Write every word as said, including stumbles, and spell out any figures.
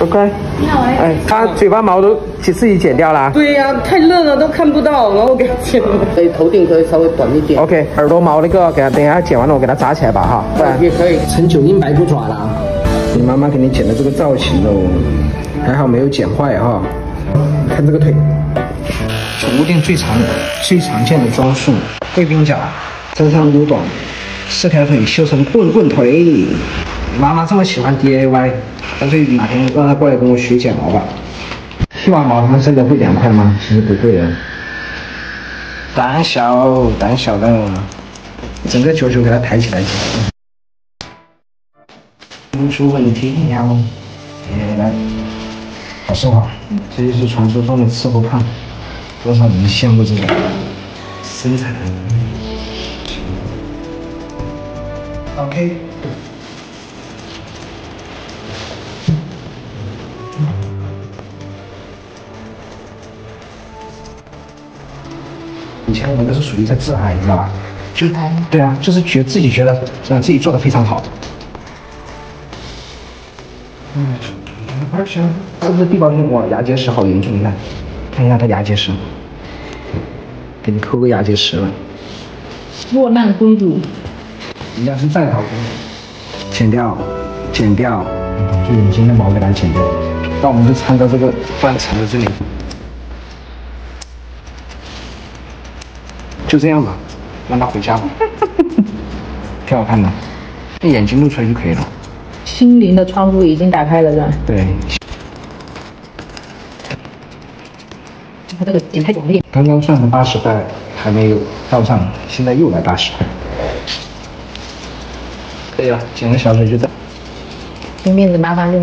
OK。哎，它嘴巴毛都自己剪掉了。对呀、啊，太嫩了都看不到，然后给它剪了。所以头顶可以稍微短一点。OK， 耳朵毛那个给它，等一下剪完了我给它扎起来吧哈，不然也可以成九阴白骨爪了。你妈妈给你剪的这个造型哦，还好没有剪坏哈、哦。看这个腿，古典最常最常见的招数，贵宾脚，身上撸短，四条腿修成棍棍腿。 妈妈这么喜欢 D I Y， 干脆哪天让她过来跟我学剪毛吧。剃完毛，它真的会凉快吗？其实不会的。胆小，胆小的，整个球球给它抬起来就行。不出问题，然后也来，好瘦啊！这就是传说中的吃不胖，多少人羡慕这种身材。OK。 以前我们都是属于在自嗨，你知道吧？就对啊，就是觉自己觉得，嗯，自己做的非常好。嗯，而且是不是地包天王牙结石好严重？你看，看一下他牙结石，给你抠个牙结石了。落难公主，人家是战逃公主。剪掉，剪掉，就眼睛的毛给它剪掉。那我们就穿到这个断层的这里。 就这样吧，让他回家吧，挺好看的，眼睛露出来就可以了。心灵的窗户已经打开了，是吧？对。他这个剪太久了。刚刚算成八十块还没有到账，现在又来八十块。可以了，剪个小腿就到。给面子麻烦就。